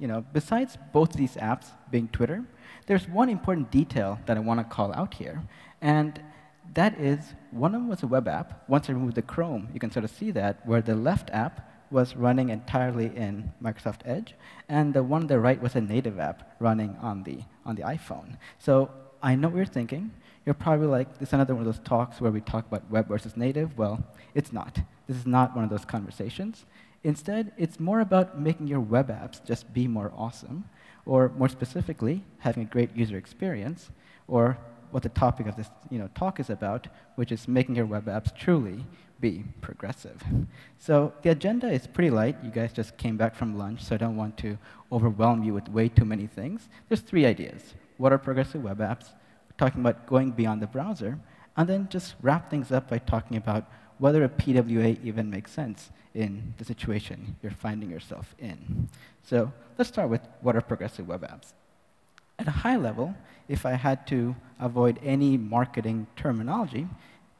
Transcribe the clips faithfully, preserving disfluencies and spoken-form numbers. you know, besides both these apps being Twitter, there's one important detail that I want to call out here. And that is, one of them was a web app. Once I removed the Chrome, you can sort of see that, where the left app was running entirely in Microsoft Edge, and the one on the right was a native app running on the, on the iPhone. So I know what you're thinking. You're probably like, this is another one of those talks where we talk about web versus native. Well, it's not. This is not one of those conversations. Instead, it's more about making your web apps just be more awesome, or more specifically, having a great user experience, or what the topic of this you know, talk is about, which is making your web apps truly be progressive. So the agenda is pretty light. You guys just came back from lunch, so I don't want to overwhelm you with way too many things. There's three ideas. What are progressive web apps? We're talking about going beyond the browser, and then just wrap things up by talking about whether a P W A even makes sense in the situation you're finding yourself in. So let's start with what are progressive web apps. At a high level, if I had to avoid any marketing terminology,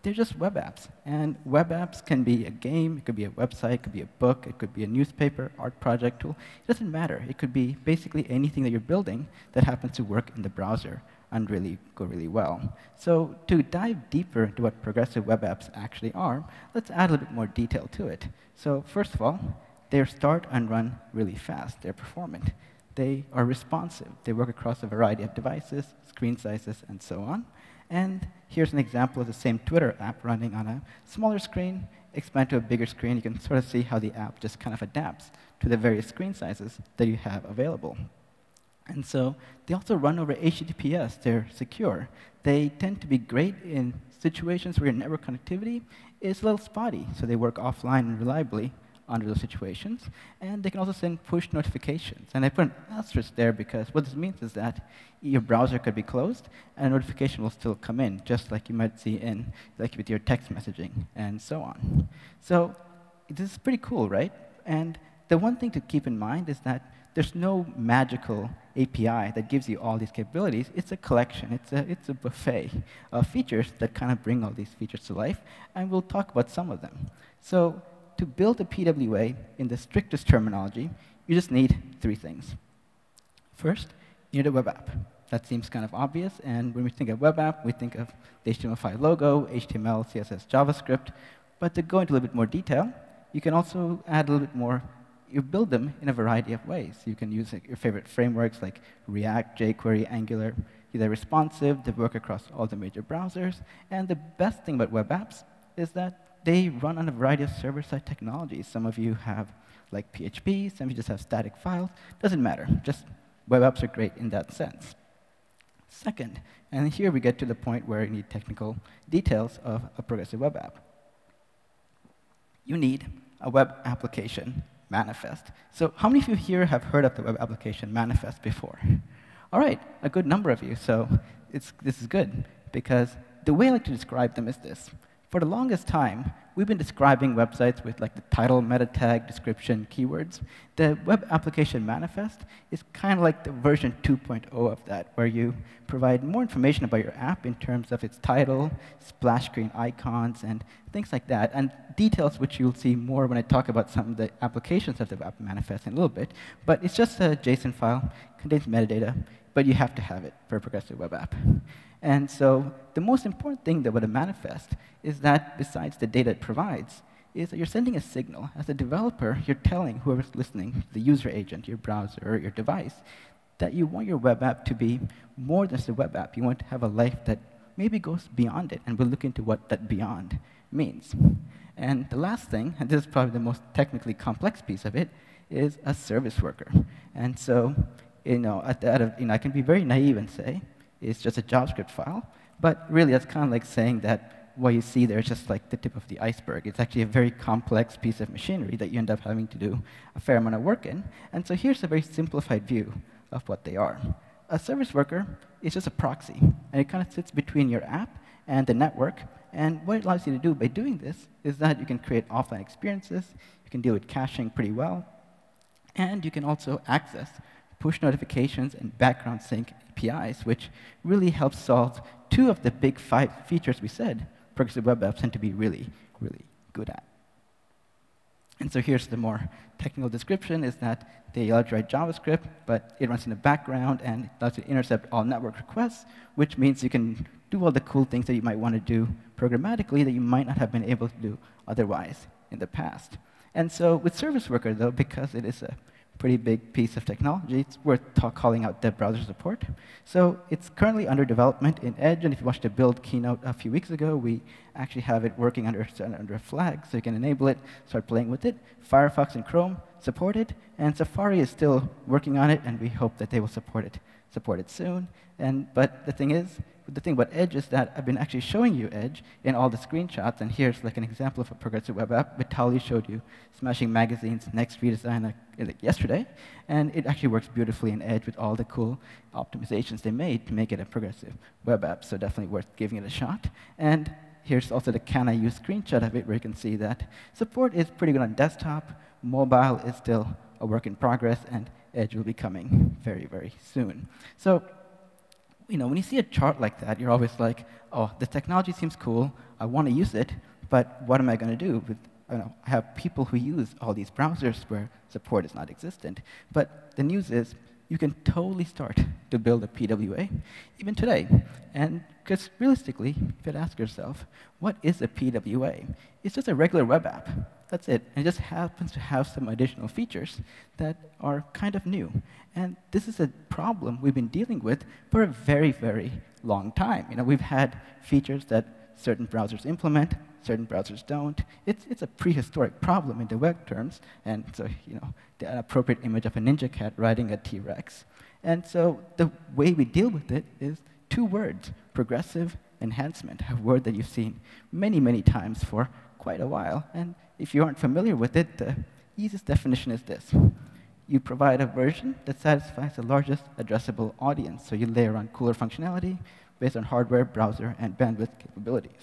they're just web apps. And web apps can be a game, it could be a website, it could be a book, it could be a newspaper, art project tool. It doesn't matter. It could be basically anything that you're building that happens to work in the browser and really go really well. So to dive deeper into what progressive web apps actually are, let's add a little bit more detail to it. So first of all, they start and run really fast. They're performant. They are responsive. They work across a variety of devices, screen sizes, and so on. And here's an example of the same Twitter app running on a smaller screen, expand to a bigger screen. You can sort of see how the app just kind of adapts to the various screen sizes that you have available. And so they also run over H T T P S. They're secure. They tend to be great in situations where your network connectivity is a little spotty, so they work offline and reliably under those situations. And they can also send push notifications. And I put an asterisk there because what this means is that your browser could be closed, and a notification will still come in, just like you might see in, like with your text messaging and so on. So this is pretty cool, right? And the one thing to keep in mind is that there's no magical A P I that gives you all these capabilities. It's a collection. It's a, it's a buffet of features that kind of bring all these features to life. And we'll talk about some of them. So to build a P W A in the strictest terminology, you just need three things. First, you need a web app. That seems kind of obvious. And when we think of web app, we think of the H T M L five logo, H T M L, C S S, JavaScript. But to go into a little bit more detail, you can also add a little bit more. You build them in a variety of ways. You can use like, your favorite frameworks like React, jQuery, Angular. They're responsive. They work across all the major browsers. And the best thing about web apps is that they run on a variety of server-side technologies. Some of you have like P H P. Some of you just have static files. Doesn't matter. Just web apps are great in that sense. Second, and here we get to the point where you need technical details of a progressive web app. You need a web application manifest. So how many of you here have heard of the web application manifest before? All right, a good number of you. So it's, this is good, because the way I like to describe them is this. For the longest time, we've been describing websites with like the title, meta tag, description, keywords. The web application manifest is kind of like the version two point oh of that, where you provide more information about your app in terms of its title, splash screen icons, and things like that, and details which you'll see more when I talk about some of the applications of the web manifest in a little bit. But it's just a JSON file, contains metadata, but you have to have it for a progressive web app. And so the most important thing about a manifest is that, besides the data it provides, is that you're sending a signal. As a developer, you're telling whoever's listening, the user agent, your browser, or your device, that you want your web app to be more than just a web app. You want to have a life that maybe goes beyond it, and we'll look into what that beyond means. And the last thing, and this is probably the most technically complex piece of it, is a service worker. And so you know, at the, at a, you know, I can be very naive and say, it's just a JavaScript file. But really, that's kind of like saying that what you see there is just like the tip of the iceberg. It's actually a very complex piece of machinery that you end up having to do a fair amount of work in. And so here's a very simplified view of what they are. A service worker is just a proxy, and it kind of sits between your app and the network. And what it allows you to do by doing this is that you can create offline experiences. You can deal with caching pretty well. And you can also access push notifications and background sync A P Is, which really helps solve two of the big five features we said progressive web apps tend to be really, really good at. And so here's the more technical description, is that they allow you to write JavaScript, but it runs in the background and allows you to intercept all network requests, which means you can do all the cool things that you might want to do programmatically that you might not have been able to do otherwise in the past. And so with Service Worker, though, because it is a pretty big piece of technology, it's worth calling out the browser support. So it's currently under development in Edge, and if you watched the build keynote a few weeks ago, we actually have it working under, under a flag, so you can enable it, start playing with it. Firefox and Chrome support it, and Safari is still working on it, and we hope that they will support it, support it soon. And, but the thing is, the thing about Edge is that I've been actually showing you Edge in all the screenshots, and here's like an example of a progressive web app. Vitaly showed you Smashing Magazine's next redesign yesterday, and it actually works beautifully in Edge with all the cool optimizations they made to make it a progressive web app, so definitely worth giving it a shot. And here's also the Can I Use screenshot of it, where you can see that support is pretty good on desktop, mobile is still a work in progress, and Edge will be coming very, very soon. So, you know, when you see a chart like that, you're always like, oh, the technology seems cool, I want to use it, but what am I going to do with, you know, I have people who use all these browsers where support is not existent. But the news is, you can totally start to build a P W A, even today. And because realistically, if you ask yourself, what is a P W A? It's just a regular web app. That's it. And it just happens to have some additional features that are kind of new. And this is a problem we've been dealing with for a very, very long time. You know, we've had features that certain browsers implement, certain browsers don't. It's, it's a prehistoric problem in the web terms. And so, you know, the appropriate image of a ninja cat riding a T-Rex. And so the way we deal with it is two words, progressive enhancement, a word that you've seen many, many times for quite a while. And if you aren't familiar with it, the easiest definition is this. You provide a version that satisfies the largest addressable audience. So you layer on cooler functionality based on hardware, browser, and bandwidth capabilities.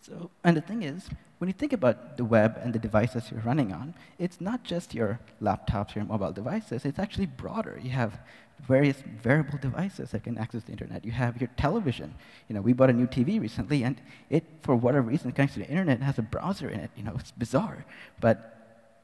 So, and the thing is, when you think about the web and the devices you're running on, it's not just your laptops or your mobile devices. It's actually broader. You have various variable devices that can access the internet. You have your television. You know, we bought a new T V recently, and it, for whatever reason, connects to the internet and has a browser in it. You know, it's bizarre. But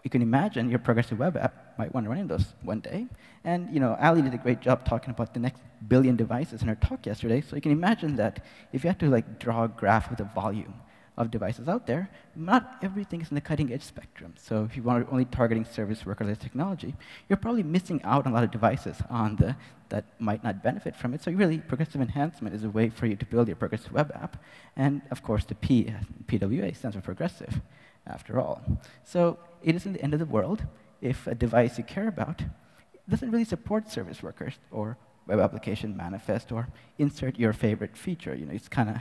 you can imagine your progressive web app might want to run into those one day. And, you know, Ali did a great job talking about the next billion devices in her talk yesterday. So you can imagine that if you had to, like, draw a graph with the volume of devices out there, not everything is in the cutting-edge spectrum. So if you are only targeting service worker-led technology, you're probably missing out on a lot of devices on the, that might not benefit from it. So really, progressive enhancement is a way for you to build your progressive web app. And, of course, the P, P W A stands for progressive, after all. So it isn't the end of the world if a device you care about doesn't really support service workers or web application manifest or insert your favorite feature. You know, it's kind of,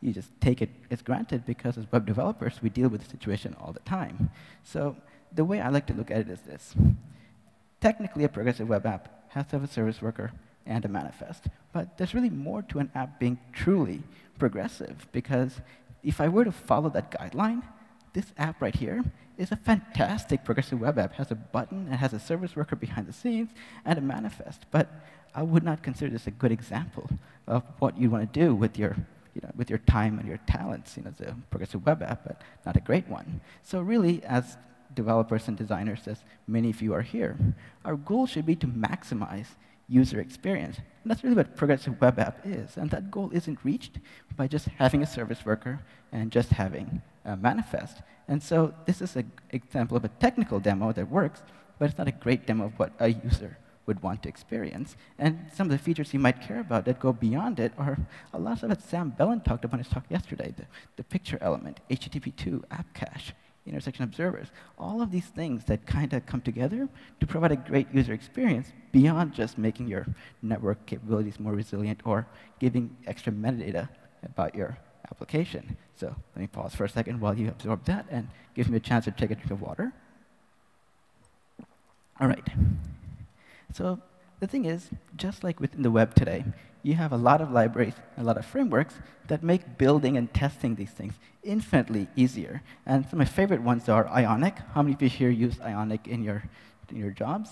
you just take it as granted because as web developers, we deal with the situation all the time. So the way I like to look at it is this. Technically, a progressive web app has to have a service worker and a manifest. But there's really more to an app being truly progressive, because if I were to follow that guideline, this app right here is a fantastic progressive web app. It has a button, it has a service worker behind the scenes, and a manifest. But I would not consider this a good example of what you want to do with your, you know, with your time and your talents. You know, it's a progressive web app, but not a great one. So really, as developers and designers, as many of you are here, our goal should be to maximize user experience. And that's really what progressive web app is. And that goal isn't reached by just having a service worker and just having a manifest. And so this is an example of a technical demo that works, but it's not a great demo of what a user would want to experience. And some of the features you might care about that go beyond it are a lot of stuff that Sam Bellin talked about in his talk yesterday, the, the picture element, H T T P two, app cache, intersection observers, all of these things that kind of come together to provide a great user experience beyond just making your network capabilities more resilient or giving extra metadata about your application. So let me pause for a second while you absorb that and give me a chance to take a drink of water. All right. So the thing is, just like within the web today, you have a lot of libraries, a lot of frameworks that make building and testing these things infinitely easier. And some of my favorite ones are Ionic. How many of you here use Ionic in your, in your jobs?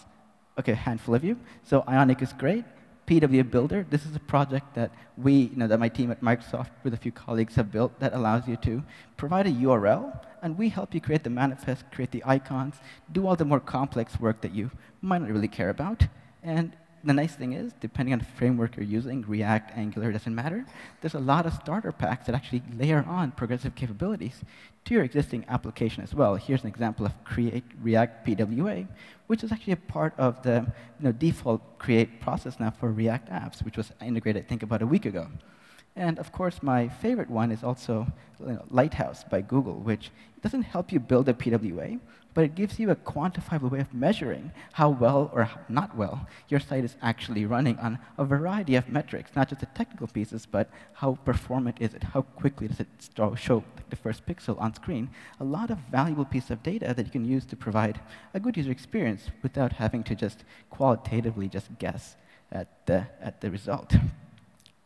OK, a handful of you. So Ionic is great. P W A Builder. This is a project that we, you know, that my team at Microsoft with a few colleagues have built that allows you to provide a U R L, and we help you create the manifest, create the icons, do all the more complex work that you might not really care about. And the nice thing is, depending on the framework you're using, React, Angular, doesn't matter, there's a lot of starter packs that actually layer on progressive capabilities to your existing application as well. Here's an example of Create React P W A, which is actually a part of the you know, default create process now for React apps, which was integrated, I think, about a week ago. And of course, my favorite one is also you know, Lighthouse by Google, which doesn't help you build a P W A, but it gives you a quantifiable way of measuring how well or not well your site is actually running on a variety of metrics, not just the technical pieces, but how performant is it? How quickly does it show the first pixel on screen? A lot of valuable piece of data that you can use to provide a good user experience without having to just qualitatively just guess at the, at the result.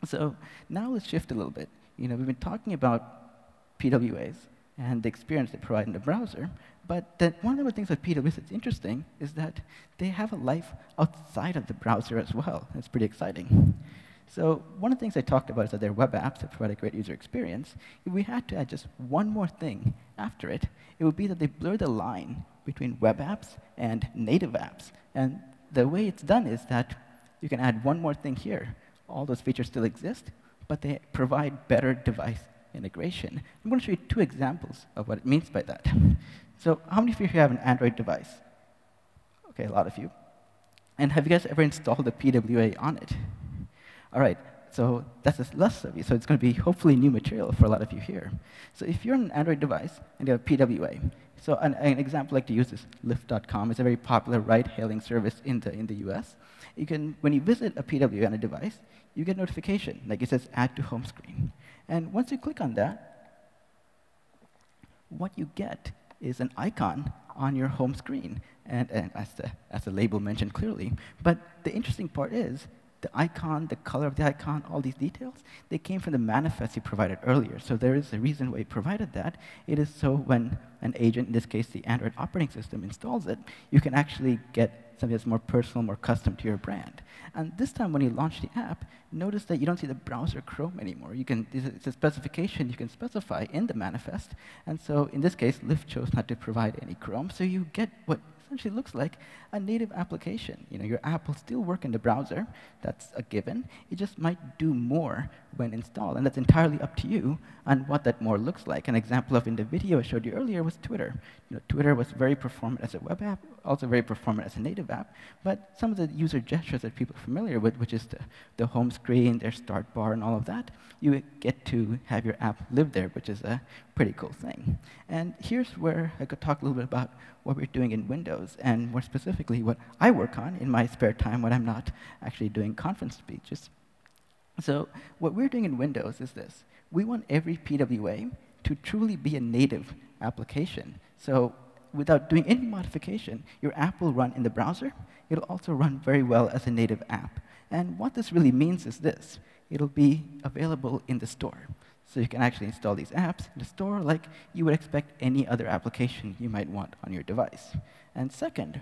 So now let's shift a little bit. You know, we've been talking about P W As and the experience they provide in the browser. But that one of the things with P W As that's interesting is that they have a life outside of the browser as well. It's pretty exciting. So one of the things I talked about is that there are web apps that provide a great user experience. If we had to add just one more thing after it, it would be that they blur the line between web apps and native apps. And the way it's done is that you can add one more thing here. All those features still exist, but they provide better device integration. I'm going to show you two examples of what it means by that. So how many of you here have an Android device? OK, a lot of you. And have you guys ever installed a P W A on it? All right, so that's the last of you. So it's going to be hopefully new material for a lot of you here. So if you're on an Android device and you have a P W A, so an, an example I like to use is Lyft dot com. It's a very popular ride-hailing service in the, in the U S. You can, when you visit a P W A on a device, you get a notification. Like it says, add to home screen. And once you click on that, what you get is an icon on your home screen, and, and as, the, as the label mentioned clearly. But the interesting part is, the icon, the color of the icon, all these details, they came from the manifest you provided earlier. So there is a reason why you provided that. It is so when an agent, in this case the Android operating system, installs it, you can actually get something that's more personal, more custom to your brand. And this time when you launch the app, notice that you don't see the browser Chrome anymore. You can, it's a specification you can specify in the manifest. And so in this case, Lyft chose not to provide any Chrome, so you get what essentially looks like a native application. You know, your app will still work in the browser. That's a given. It just might do more when installed. And that's entirely up to you on what that more looks like. An example of in the video I showed you earlier was Twitter. You know, Twitter was very performant as a web app, also very performant as a native app. But some of the user gestures that people are familiar with, which is the, the home screen, their start bar, and all of that, you get to have your app live there, which is a pretty cool thing. And here's where I could talk a little bit about what we're doing in Windows, and more specifically, what I work on in my spare time when I'm not actually doing conference speeches. So what we're doing in Windows is this. We want every P W A to truly be a native application. So without doing any modification, your app will run in the browser. It'll also run very well as a native app. And what this really means is this. It'll be available in the store. So you can actually install these apps in the store like you would expect any other application you might want on your device. And second,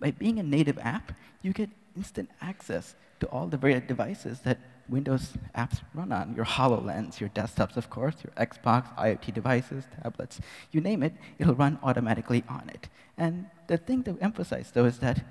by being a native app, you get instant access to all the various devices that Windows apps run on, your HoloLens, your desktops, of course, your Xbox, IoT devices, tablets, you name it, it'll run automatically on it. And the thing to emphasize, though, is that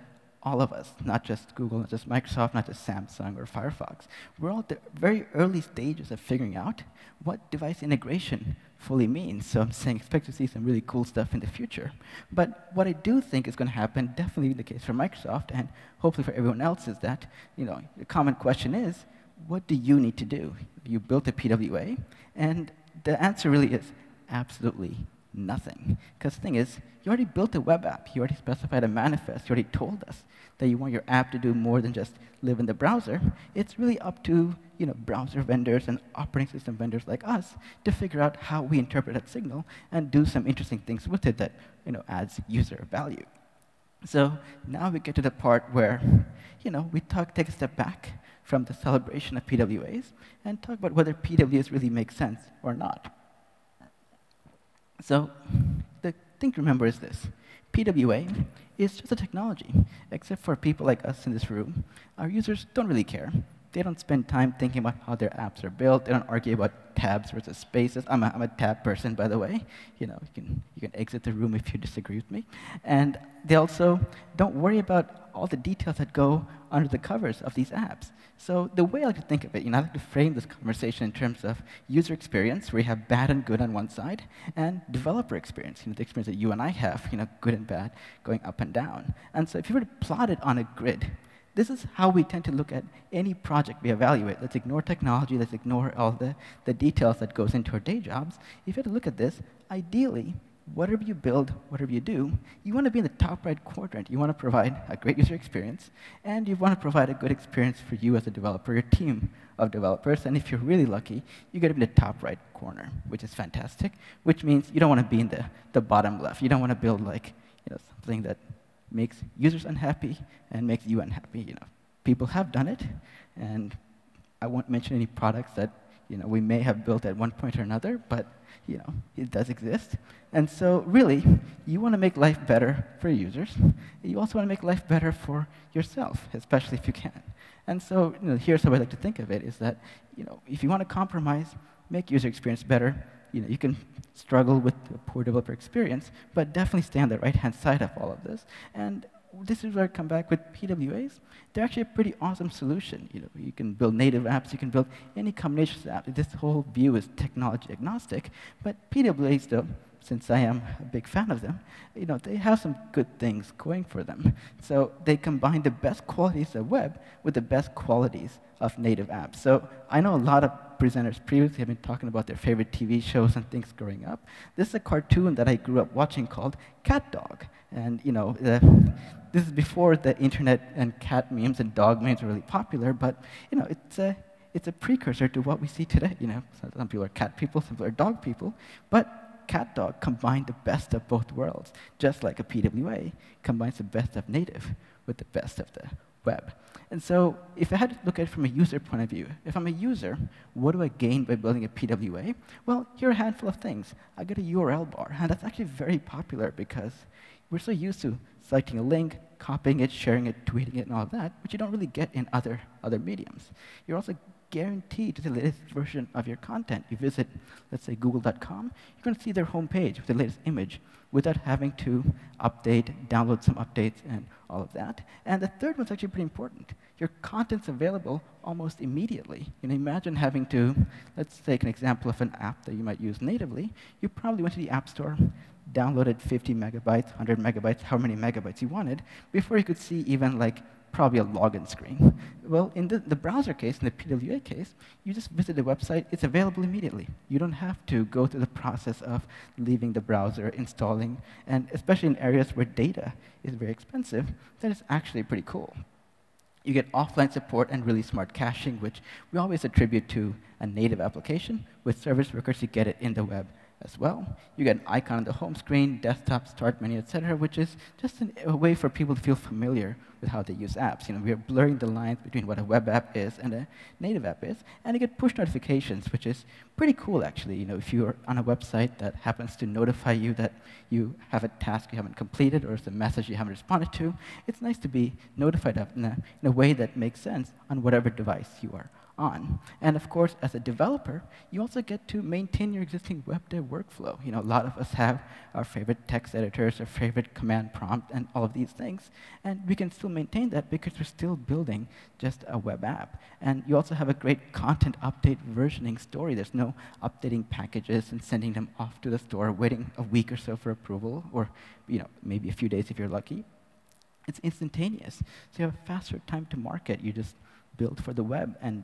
all of us, not just Google, not just Microsoft, not just Samsung or Firefox, we're all at the very early stages of figuring out what device integration fully means. So I'm saying expect to see some really cool stuff in the future. But what I do think is going to happen, definitely the case for Microsoft and hopefully for everyone else, is that you know the common question is, what do you need to do? You built a P W A, and the answer really is absolutely nothing. Because the thing is, you already built a web app. You already specified a manifest. You already told us that you want your app to do more than just live in the browser. It's really up to you know, browser vendors and operating system vendors like us to figure out how we interpret that signal and do some interesting things with it that you know, adds user value. So now we get to the part where you know, we talk, take a step back from the celebration of P W As and talk about whether P W As really make sense or not. So the thing to remember is this. P W A is just a technology. Except for people like us in this room, our users don't really care. They don't spend time thinking about how their apps are built. They don't argue about tabs versus spaces. I'm a, I'm a tab person, by the way. You know, you can, you can exit the room if you disagree with me. And they also don't worry about all the details that go under the covers of these apps. So the way I like to think of it, you know, I like to frame this conversation in terms of user experience, where you have bad and good on one side, and developer experience, you know, the experience that you and I have, you know, good and bad, going up and down. And so if you were to plot it on a grid, this is how we tend to look at any project we evaluate. Let's ignore technology. Let's ignore all the, the details that goes into our day jobs. If you had to look at this, ideally, whatever you build, whatever you do, you want to be in the top right quadrant. You want to provide a great user experience, and you want to provide a good experience for you as a developer, your team of developers. And if you're really lucky, you get to be in the top right corner, which is fantastic, which means you don't want to be in the, the bottom left. You don't want to build like, you know, something that makes users unhappy and makes you unhappy. You know, people have done it, and I won't mention any products that, you know, we may have built at one point or another, but you know, it does exist. And so really, you want to make life better for users. You also want to make life better for yourself, especially if you can. And so you know, here's how I like to think of it, is that you know, if you want to compromise, make user experience better, you know, you can struggle with a poor developer experience, but definitely stay on the right-hand side of all of this. And this is where I come back with P W As. They're actually a pretty awesome solution. You know, you can build native apps. You can build any combination of apps. This whole view is technology agnostic. But P W As, though, since I am a big fan of them, you know, they have some good things going for them. So they combine the best qualities of web with the best qualities of native apps. So I know a lot of presenters previously have been talking about their favorite T V shows and things growing up. This is a cartoon that I grew up watching called CatDog. And you know, uh, this is before the internet and cat memes and dog memes were really popular, but you know, it's a, it's a precursor to what we see today. You know, some people are cat people, some people are dog people, but CatDog combined the best of both worlds, just like a P W A combines the best of native with the best of the web. And so if I had to look at it from a user point of view, if I'm a user, what do I gain by building a P W A? Well, here are a handful of things. I get a U R L bar, and that's actually very popular because we're so used to selecting a link, copying it, sharing it, tweeting it, and all of that, which you don't really get in other, other mediums. You're also guaranteed to the latest version of your content. You visit, let's say, google dot com, you're going to see their homepage with the latest image without having to update, download some updates, and all of that. And the third one's actually pretty important. Your content's available almost immediately. You know, imagine having to, let's take an example of an app that you might use natively. You probably went to the App Store, downloaded fifty megabytes, one hundred megabytes, how many megabytes you wanted, before you could see even like probably a login screen. Well, in the, the browser case, in the P W A case, you just visit the website. It's available immediately. You don't have to go through the process of leaving the browser, installing, and especially in areas where data is very expensive, that is actually pretty cool. You get offline support and really smart caching, which we always attribute to a native application. With service workers, you get it in the web as well. You get an icon on the home screen, desktop, start menu, et cetera, which is just an, a way for people to feel familiar with how they use apps. You know, we are blurring the lines between what a web app is and a native app is. And you get push notifications, which is pretty cool, actually. You know, if you're on a website that happens to notify you that you have a task you haven't completed or it's a message you haven't responded to, it's nice to be notified of in a, in a way that makes sense on whatever device you are on. And of course, as a developer, you also get to maintain your existing web dev workflow. You know, a lot of us have our favorite text editors, our favorite command prompt, and all of these things. And we can still maintain that because we're still building just a web app. And you also have a great content update versioning story. There's no updating packages and sending them off to the store, waiting a week or so for approval, or you know, maybe a few days if you're lucky. It's instantaneous. So you have a faster time to market. You just build for the web, and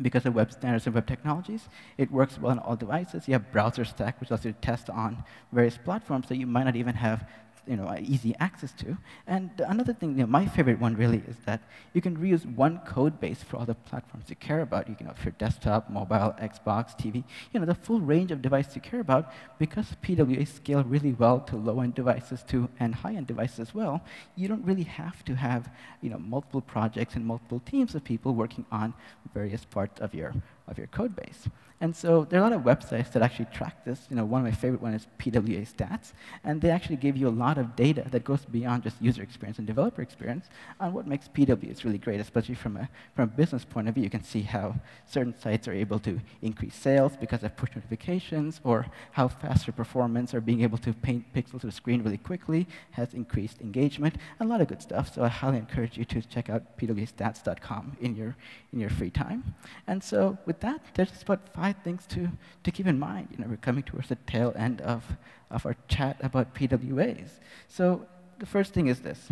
because of web standards and web technologies, it works well on all devices. You have browser stack, which allows you to test on various platforms that you might not even have you know, easy access to. And another thing, you know, my favorite one really is that you can reuse one code base for all the platforms you care about. You can have your desktop, mobile, Xbox, T V, you know, the full range of devices you care about. Because P W As scale really well to low-end devices too and high-end devices as well, you don't really have to have you know, multiple projects and multiple teams of people working on various parts of your of your code base. And so there are a lot of websites that actually track this. You know, one of my favorite ones is P W A Stats. And they actually give you a lot of data that goes beyond just user experience and developer experience on what makes P W As really great, especially from a, from a business point of view. You can see how certain sites are able to increase sales because of push notifications, or how faster performance or being able to paint pixels to the screen really quickly has increased engagement, and a lot of good stuff. So I highly encourage you to check out P W A stats dot com in your, in your free time. And so with that, there's just about five things to, to keep in mind. You know, we're coming towards the tail end of, of our chat about P W As. So the first thing is this.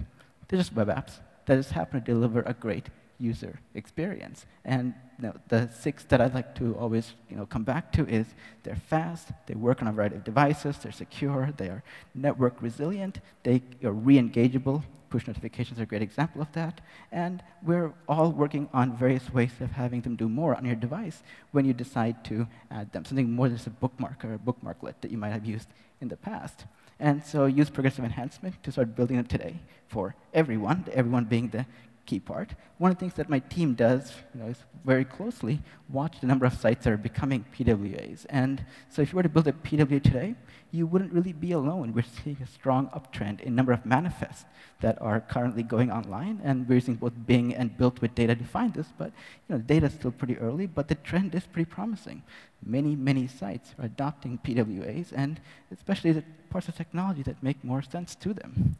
They're just web apps that just happen to deliver a great user experience. And you know, the six that I'd like to always you know, come back to is they're fast, they work on a variety of devices, they're secure, they are network resilient, they are re-engageable. Push notifications are a great example of that. And we're all working on various ways of having them do more on your device when you decide to add them, something more than just a bookmark or a bookmarklet that you might have used in the past. And so use progressive enhancement to start building them today for everyone, everyone being the key part. One of the things that my team does you know, is very closely watch the number of sites that are becoming P W As. And so if you were to build a P W A today, you wouldn't really be alone. We're seeing a strong uptrend in number of manifests that are currently going online. And we're using both Bing and Built with Data to find this. But you know, data is still pretty early, but the trend is pretty promising. Many, many sites are adopting P W As, and especially the parts of technology that make more sense to them.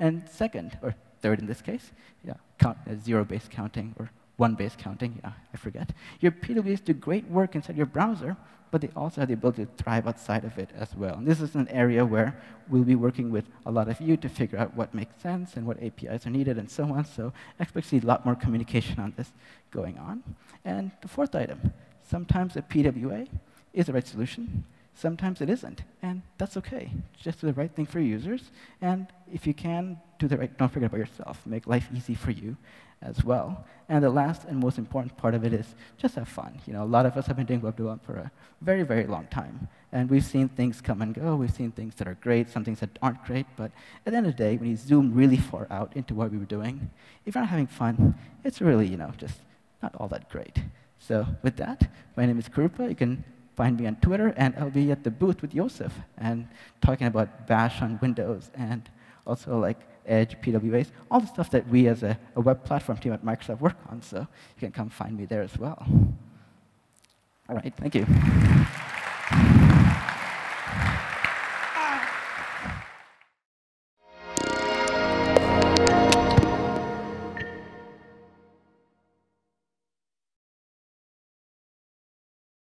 And second, or third in this case, yeah, count, uh, zero-based counting or one-based counting, yeah, I forget. Your P W As do great work inside your browser, but they also have the ability to thrive outside of it as well. And this is an area where we'll be working with a lot of you to figure out what makes sense and what A P Is are needed and so on. So I expect to see a lot more communication on this going on. And the fourth item, sometimes a P W A is the right solution. Sometimes it isn't, and that's okay. Just do the right thing for your users, and if you can, do the right, don't forget about yourself. Make life easy for you as well. And the last and most important part of it is just have fun. You know, a lot of us have been doing web development for a very, very long time, and we've seen things come and go. We've seen things that are great, some things that aren't great, but at the end of the day, when you zoom really far out into what we were doing, if you're not having fun, it's really, you know, just not all that great. So with that, my name is Kirupa. You can find me on Twitter, and I'll be at the booth with Yosef and talking about Bash on Windows and also like Edge, P W As, all the stuff that we as a, a web platform team at Microsoft work on. So you can come find me there as well. All right, thank you.